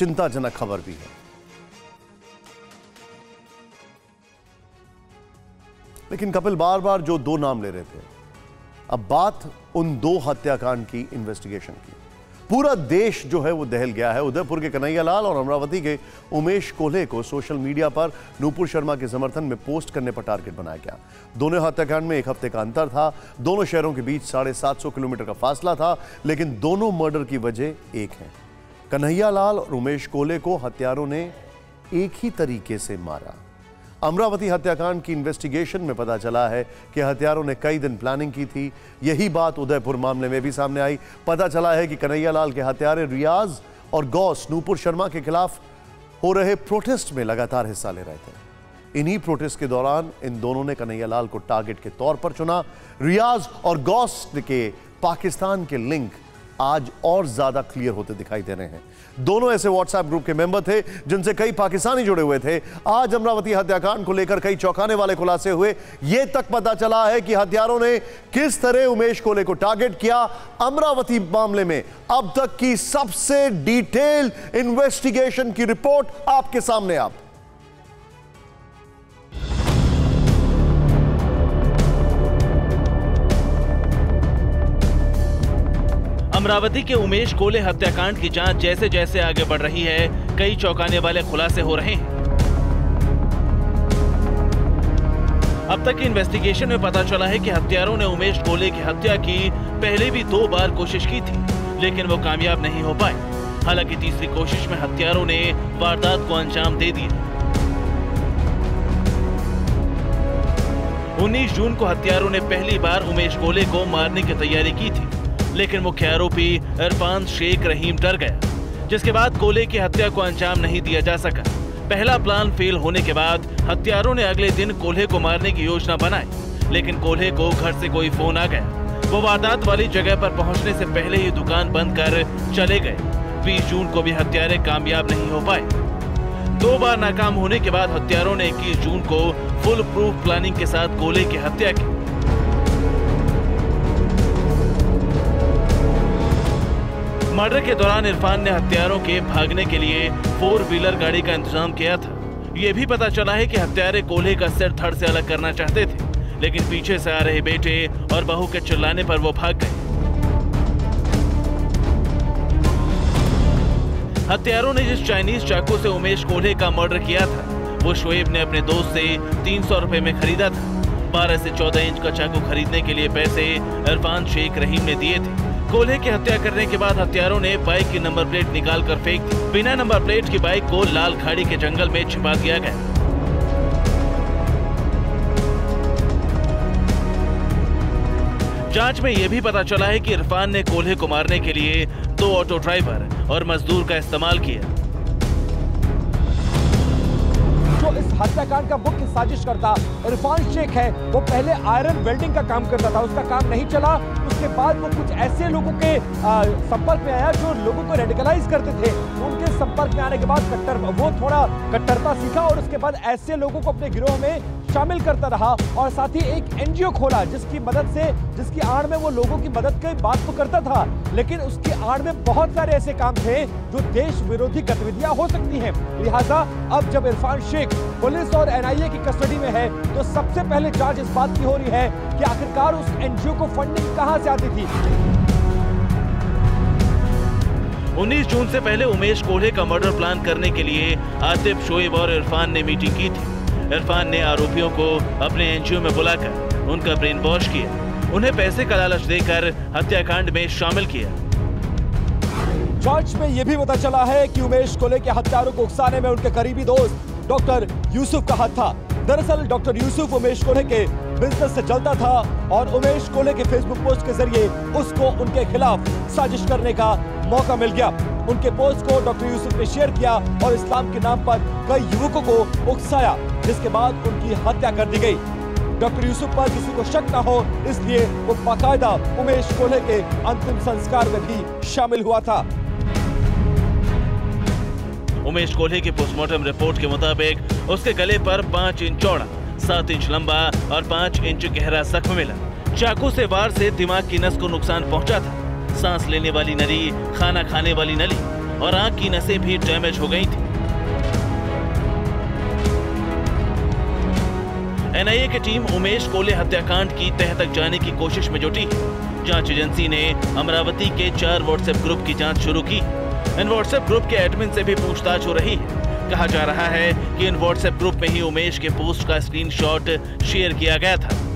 चिंताजनक खबर भी है। लेकिन कपिल बार बार जो दो नाम ले रहे थे, अब बात उन दो हत्याकांड की इन्वेस्टिगेशन की। पूरा देश जो है वो दहल गया है। उदयपुर के कन्हैयालाल और अमरावती के उमेश कोल्हे को सोशल मीडिया पर नूपुर शर्मा के समर्थन में पोस्ट करने पर टारगेट बनाया गया। दोनों हत्याकांड में एक हफ्ते का अंतर था, दोनों शहरों के बीच 750 किलोमीटर का फासला था, लेकिन दोनों मर्डर की वजह एक है। कन्हैयालाल और उमेश कोल्हे को हत्यारों ने एक ही तरीके से मारा। अमरावती हत्याकांड की इन्वेस्टिगेशन में पता चला है कि हत्यारों ने कई दिन प्लानिंग की थी। यही बात उदयपुर मामले में भी सामने आई। पता चला है कि कन्हैयालाल के हत्यारे रियाज और गौस नूपुर शर्मा के खिलाफ हो रहे प्रोटेस्ट में लगातार हिस्सा ले रहे थे। इन्हीं प्रोटेस्ट के दौरान इन दोनों ने कन्हैयालाल को टारगेट के तौर पर चुना। रियाज और गौस के पाकिस्तान के लिंक आज और ज्यादा क्लियर होते दिखाई दे रहे हैं। दोनों ऐसे व्हाट्सएप ग्रुप के मेंबर थे जिनसे कई पाकिस्तानी जुड़े हुए थे। आज अमरावती हत्याकांड को लेकर कई चौंकाने वाले खुलासे हुए। यह तक पता चला है कि हत्यारों ने किस तरह उमेश कोल्हे को टारगेट किया। अमरावती मामले में अब तक की सबसे डिटेल्ड इन्वेस्टिगेशन की रिपोर्ट आपके सामने। आप अमरावती के उमेश कोल्हे हत्याकांड की जांच जैसे जैसे आगे बढ़ रही है, कई चौंकाने वाले खुलासे हो रहे हैं। अब तक की इन्वेस्टिगेशन में पता चला है कि हत्यारों ने उमेश कोल्हे की हत्या की पहले भी 2 बार कोशिश की थी, लेकिन वो कामयाब नहीं हो पाए। हालांकि तीसरी कोशिश में हत्यारों ने वारदात को अंजाम दे दिया। 19 जून को हत्यारों ने पहली बार उमेश कोल्हे को मारने की तैयारी की थी, लेकिन मुख्य आरोपी इरफान शेख रहीम डर गया, जिसके बाद कोल्हे की हत्या को अंजाम नहीं दिया जा सका। पहला प्लान फेल होने के बाद हत्यारों ने अगले दिन कोल्हे को मारने की योजना बनाई, लेकिन कोल्हे को घर से कोई फोन आ गया। वो वारदात वाली जगह पर पहुंचने से पहले ही दुकान बंद कर चले गए। 20 जून को भी हत्यारे कामयाब नहीं हो पाए। 2 बार नाकाम होने के बाद हत्यारों ने 21 जून को फुल प्रूफ प्लानिंग के साथ कोल्हे की हत्या की। मर्डर के दौरान इरफान ने हत्यारों के भागने के लिए 4 व्हीलर गाड़ी का इंतजाम किया था। ये भी पता चला है कि हत्यारे कोल्हे का सिर धड़ से अलग करना चाहते थे, लेकिन पीछे से आ रहे बेटे और बहू के चिल्लाने पर वो भाग गए। हत्यारों ने जिस चाइनीज चाकू से उमेश कोल्हे का मर्डर किया था, वो शोएब ने अपने दोस्त से 300 रुपए में खरीदा था। 12 से 14 इंच का चाकू खरीदने के लिए पैसे इरफान शेख रहीम ने दिए थे। कोल्हे की हत्या करने के बाद हत्यारों ने बाइक की नंबर प्लेट निकालकर फेंक दी। बिना नंबर प्लेट की बाइक को लाल खाड़ी के जंगल में छिपा दिया गया। जांच में यह भी पता चला है कि इरफान ने कोल्हे को मारने के लिए 2 ऑटो ड्राइवर और मजदूर का इस्तेमाल किया। जो इस हत्याकांड का मुख्य साजिशकर्ता इरफान शेख है, वो पहले आयरन वेल्डिंग का काम करता था। उसका काम नहीं चला। के बाद वो कुछ ऐसे लोगों के संपर्क में आया जो लोगों को रेडिकलाइज करते थे। उनके संपर्क में आने के बाद वो थोड़ा कट्टरता सीखा और उसके बाद ऐसे लोगों को अपने गिरोह में शामिल करता रहा और साथ ही एक एनजीओ खोला जिसकी आड़ में वो लोगों की मदद की बात तो करता था, लेकिन उसकी आड़ में बहुत सारे ऐसे काम थे जो देश विरोधी गतिविधियां हो सकती हैं। लिहाजा अब जब इरफान शेख पुलिस और एनआईए की कस्टडी में है, तो सबसे पहले जांच इस बात की हो रही है कि आखिरकार उस एनजीओ को फंडिंग कहां से आती थी। 19 जून से पहले उमेश कोल्हे का मर्डर प्लान करने के लिए आतिफ शोएब और इरफान ने मीटिंग की थी। इरफान ने आरोपियों को अपने एनजीओ में बुलाकर उनका ब्रेन वॉश किया, उन्हें पैसे का लालच देकर हत्याकांड में शामिल किया। जांच में यह भी पता चला है कि उमेश कोल्हे के हत्यारों को उकसाने में उनके करीबी दोस्त डॉक्टर यूसुफ का हाथ था। दरअसल डॉक्टर यूसुफ उमेश कोल्हे के बिजनेस से चलता था और उमेश कोल्हे के फेसबुक पोस्ट के जरिए उसको उनके खिलाफ साजिश करने का मौका मिल गया। उनके पोस्ट को डॉक्टर यूसुफ ने शेयर किया और इस्लाम के नाम पर कई युवकों को उकसाया, जिसके बाद उनकी हत्या कर दी गई। डॉक्टर यूसुफ पर किसी को शक ना हो, इसलिए वो बाकायदा उमेश कोल्हे के अंतिम संस्कार में भी शामिल हुआ था। उमेश कोल्हे की पोस्टमार्टम रिपोर्ट के मुताबिक उसके गले पर 5 इंच चौड़ा, 7 इंच लंबा और 5 इंच गहरा जख्म मिला। चाकू से वार से दिमाग की नस को नुकसान पहुंचा था। सांस लेने वाली नली, खाना खाने वाली नली और आंख की नसें भी डैमेज हो गई थी। एनआईए की टीम उमेश कोल्हे हत्याकांड की तह तक जाने की कोशिश में जुटी। जांच एजेंसी ने अमरावती के 4 व्हाट्सएप ग्रुप की जांच शुरू की। इन व्हाट्सएप ग्रुप के एडमिन से भी पूछताछ हो रही है। कहा जा रहा है कि इन व्हाट्सएप ग्रुप में ही उमेश के पोस्ट का स्क्रीनशॉट शेयर किया गया था।